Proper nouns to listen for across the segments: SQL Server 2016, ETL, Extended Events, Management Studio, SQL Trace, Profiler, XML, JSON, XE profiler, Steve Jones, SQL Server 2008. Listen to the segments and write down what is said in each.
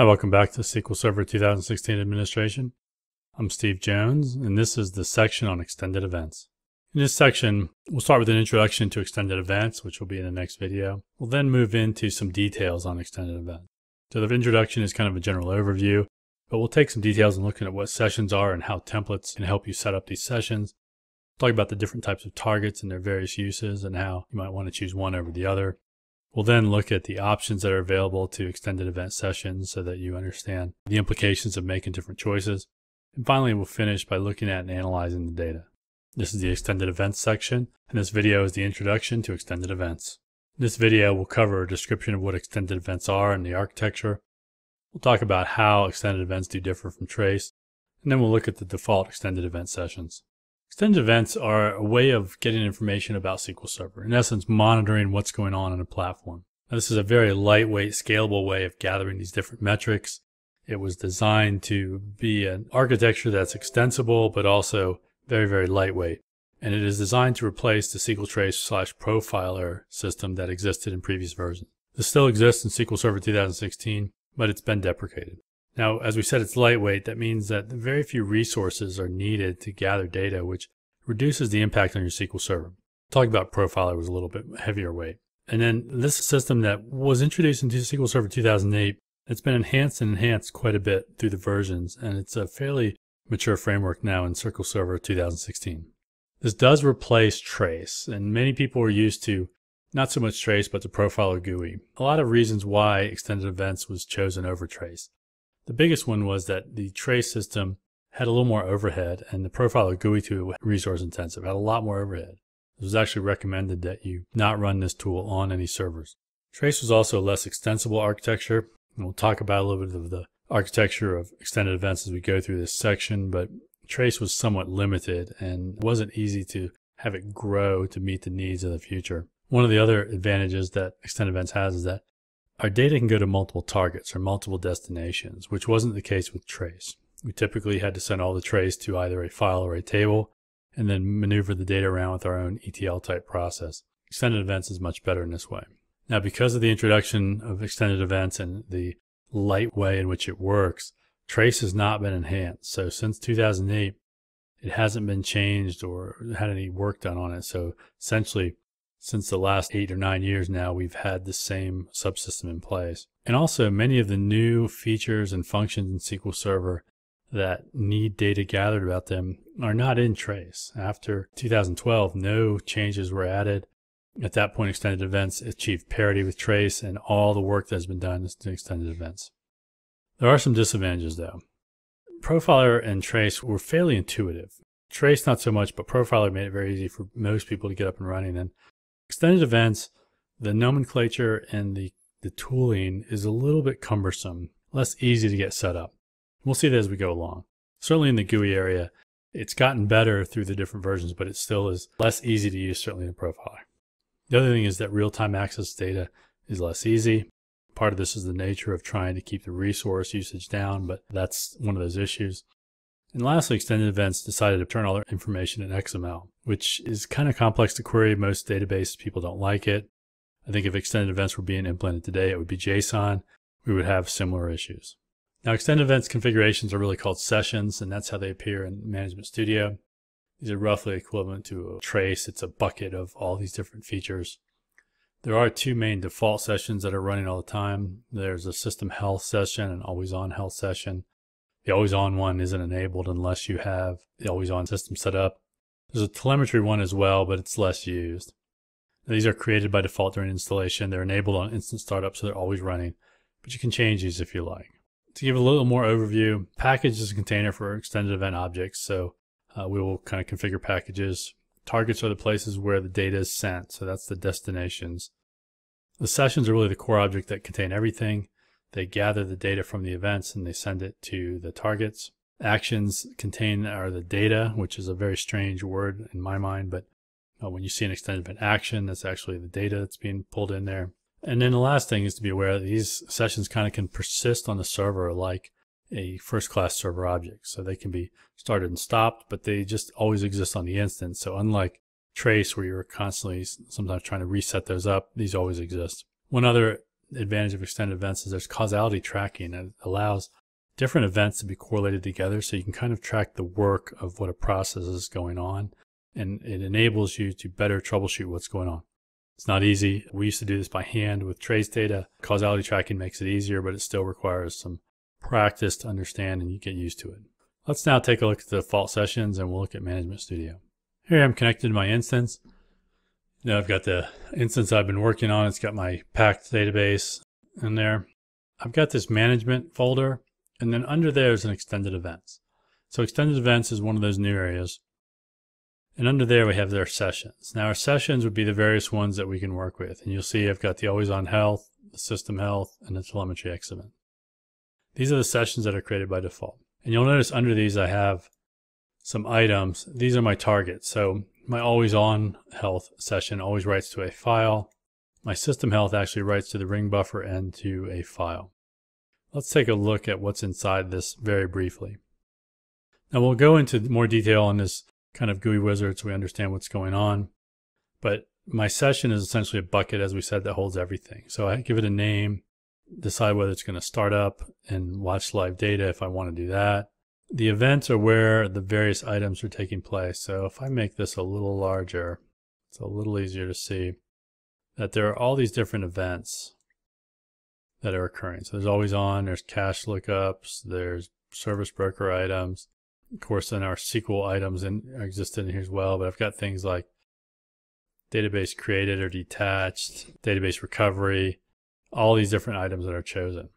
Hi, welcome back to SQL Server 2016 Administration. I'm Steve Jones, and this is the section on Extended Events. In this section, we'll start with an introduction to Extended Events, which will be in the next video. We'll then move into some details on Extended Events. So the introduction is kind of a general overview, but we'll take some details in looking at what sessions are and how templates can help you set up these sessions. We'll talk about the different types of targets and their various uses and how you might want to choose one over the other. We'll then look at the options that are available to extended event sessions so that you understand the implications of making different choices. And finally, we'll finish by looking at and analyzing the data. This is the Extended Events section, and this video is the introduction to Extended Events. In this video will cover a description of what extended events are and the architecture. We'll talk about how extended events do differ from trace, and then we'll look at the default extended event sessions. Extended events are a way of getting information about SQL Server, in essence monitoring what's going on in a platform. Now, this is a very lightweight, scalable way of gathering these different metrics. It was designed to be an architecture that's extensible, but also very, very lightweight. And it is designed to replace the SQL Trace / Profiler system that existed in previous versions. This still exists in SQL Server 2016, but it's been deprecated. Now, as we said, it's lightweight. That means that very few resources are needed to gather data, which reduces the impact on your SQL Server. Talking about Profiler was a little bit heavier weight. And then this system that was introduced into SQL Server 2008, it's been enhanced and enhanced quite a bit through the versions, and it's a fairly mature framework now in SQL Server 2016. This does replace Trace, and many people are used to not so much Trace, but the Profiler GUI. A lot of reasons why Extended Events was chosen over Trace. The biggest one was that the Trace system had a little more overhead, and the Profiler GUI tool was resource intensive, had a lot more overhead. It was actually recommended that you not run this tool on any servers. Trace was also a less extensible architecture, and we'll talk about a little bit of the architecture of extended events as we go through this section, but Trace was somewhat limited and wasn't easy to have it grow to meet the needs of the future. One of the other advantages that extended events has is that our data can go to multiple targets or multiple destinations, which wasn't the case with Trace. We typically had to send all the trace to either a file or a table, and then maneuver the data around with our own ETL type process. Extended events is much better in this way. Now, because of the introduction of extended events and the light way in which it works, Trace has not been enhanced. So since 2008, it hasn't been changed or had any work done on it. So essentially, since the last 8 or 9 years now, we've had the same subsystem in place. And also many of the new features and functions in SQL Server that need data gathered about them are not in Trace. After 2012, no changes were added. At that point, extended events achieved parity with Trace, and all the work that has been done is to extended events. There are some disadvantages though. Profiler and Trace were fairly intuitive. Trace not so much, but Profiler made it very easy for most people to get up and running. And extended events, the nomenclature and the tooling is a little bit cumbersome, less easy to get set up. We'll see that as we go along. Certainly in the GUI area, it's gotten better through the different versions, but it still is less easy to use, certainly in Profiler. The other thing is that real-time access data is less easy. Part of this is the nature of trying to keep the resource usage down, but that's one of those issues. And lastly, extended events decided to turn all their information in XML, which is kind of complex to query. Most databases, people don't like it. I think if extended events were being implemented today, it would be JSON. We would have similar issues. Now, extended events configurations are really called sessions, and that's how they appear in Management Studio. These are roughly equivalent to a trace. It's a bucket of all these different features. There are two main default sessions that are running all the time. There's a system health session and always on health session. The always on one isn't enabled unless you have the always on system set up. There's a telemetry one as well, but it's less used. Now, these are created by default during installation. They're enabled on instant startup, so they're always running, but you can change these if you like. To give a little more overview, package is a container for extended event objects. So we will kind of configure packages. Targets are the places where the data is sent. So that's the destinations. The sessions are really the core object that contain everything. They gather the data from the events and they send it to the targets. Actions are the data, which is a very strange word in my mind, but when you see an extended event action, that's actually the data that's being pulled in there. And then the last thing is to be aware that these sessions kind of can persist on the server like a first-class server object. So they can be started and stopped, but they just always exist on the instance. So unlike Trace, where you're constantly sometimes trying to reset those up, these always exist. One other advantage of extended events is there's causality tracking, and it allows different events to be correlated together, so you can kind of track the work of what a process is going on, and it enables you to better troubleshoot what's going on. It's not easy. We used to do this by hand with trace data. Causality tracking makes it easier, but it still requires some practice to understand, and you get used to it. Let's now take a look at the default sessions, and we'll look at Management Studio. Here I'm connected to my instance. Now I've got the instance I've been working on. It's got my packed database in there. I've got this management folder, and then under there is an extended events. So extended events is one of those new areas. And under there we have their sessions. Now our sessions would be the various ones that we can work with. And you'll see I've got the always on health, the system health, and the telemetry X event. These are the sessions that are created by default. And you'll notice under these I have some items. These are my targets. So my always on health session always writes to a file. My system health actually writes to the ring buffer and to a file. Let's take a look at what's inside this very briefly. Now we'll go into more detail on this kind of GUI wizard so we understand what's going on. But my session is essentially a bucket, as we said, that holds everything. So I give it a name, decide whether it's going to start up and watch live data if I want to do that. The events are where the various items are taking place. So if I make this a little larger, it's a little easier to see that there are all these different events that are occurring. So there's always on, there's cache lookups, there's service broker items. Of course, then our SQL items exist in here as well, but I've got things like database created or detached, database recovery, all these different items that are chosen.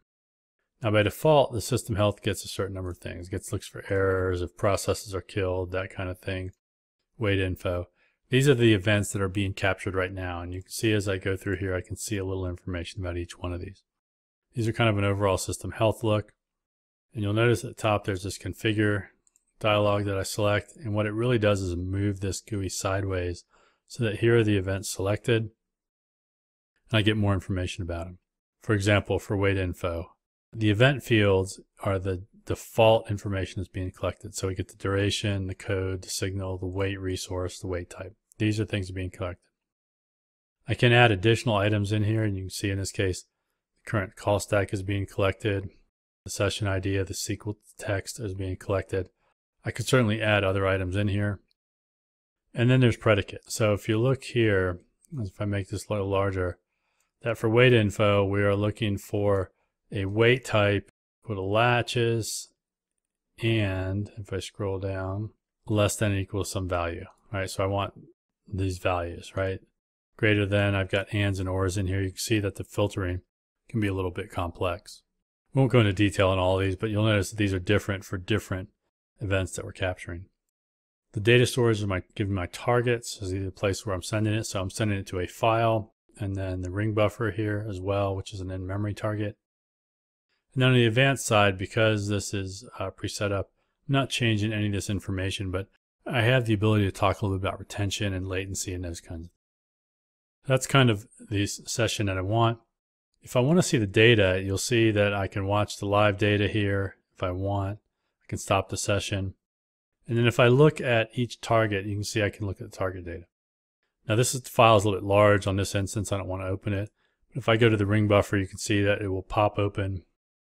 Now by default, the system health gets a certain number of things. It looks for errors, if processes are killed, that kind of thing, wait info. These are the events that are being captured right now. And you can see as I go through here, I can see a little information about each one of these. These are kind of an overall system health look. And you'll notice at the top, there's this configure dialog that I select. And what it really does is move this GUI sideways so that here are the events selected. And I get more information about them. For example, for wait info, the event fields are the default information that's being collected. So we get the duration, the code, the signal, the wait resource, the wait type. These are things being collected. I can add additional items in here. And you can see in this case, current call stack is being collected, the session ID of the SQL text is being collected. I could certainly add other items in here. And then there's predicate. So if you look here, if I make this a little larger, that for wait info, we are looking for a wait type with latches, and if I scroll down, less than equals some value, right? So I want these values, right? Greater than, I've got ands and ors in here. You can see that the filtering can be a little bit complex. We won't go into detail on all these, but you'll notice that these are different for different events that we're capturing. The data storage is giving my targets, is either the place where I'm sending it. So I'm sending it to a file, and then the ring buffer here as well, which is an in-memory target. And then on the advanced side, because this is pre-set up, I'm not changing any of this information, but I have the ability to talk a little bit about retention and latency and those kinds of things. That's kind of the session that I want. If I want to see the data, you'll see that I can watch the live data here if I want. I can stop the session. And then if I look at each target, you can see I can look at the target data. Now this is, the file is a little bit large on this instance. I don't want to open it. But if I go to the ring buffer, you can see that it will pop open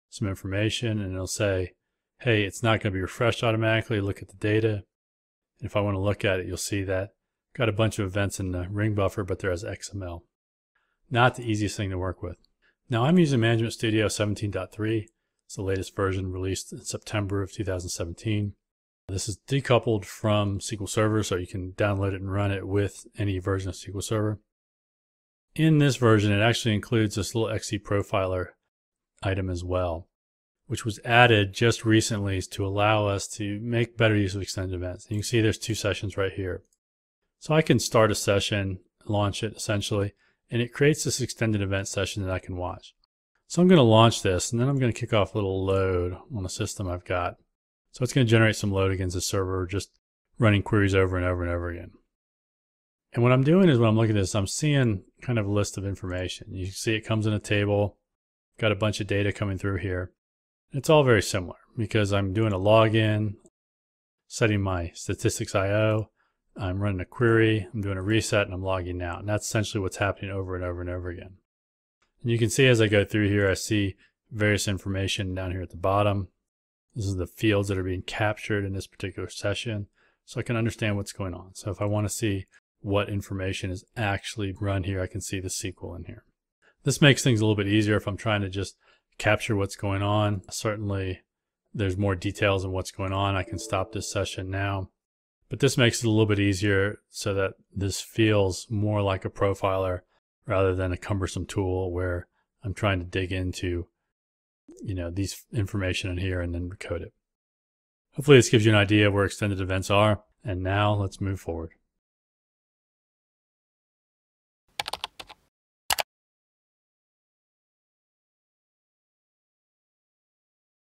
some information and it'll say, hey, it's not going to be refreshed automatically. Look at the data. And if I want to look at it, you'll see that I've got a bunch of events in the ring buffer, but they're as XML. Not the easiest thing to work with. Now I'm using Management Studio 17.3. It's the latest version released in September of 2017. This is decoupled from SQL Server, so you can download it and run it with any version of SQL Server. In this version, it actually includes this little XE profiler item as well, which was added just recently to allow us to make better use of extended events. And you can see there's two sessions right here. So I can start a session, launch it essentially, and it creates this extended event session that I can watch. So I'm going to launch this, and then I'm going to kick off a little load on the system I've got. So it's going to generate some load against the server, just running queries over and over and over again. And what I'm doing is when I'm looking at this, I'm seeing kind of a list of information. You can see it comes in a table, got a bunch of data coming through here. It's all very similar because I'm doing a login, setting my statistics IO, I'm running a query, I'm doing a reset, and I'm logging out. And that's essentially what's happening over and over and over again. And you can see as I go through here, I see various information down here at the bottom. This is the fields that are being captured in this particular session, so I can understand what's going on. So if I want to see what information is actually run here, I can see the SQL in here. This makes things a little bit easier if I'm trying to just capture what's going on. Certainly there's more details on what's going on. I can stop this session now, but this makes it a little bit easier so that this feels more like a profiler rather than a cumbersome tool where I'm trying to dig into, you know, these information in here and then recode it. Hopefully this gives you an idea of where extended events are. And now let's move forward.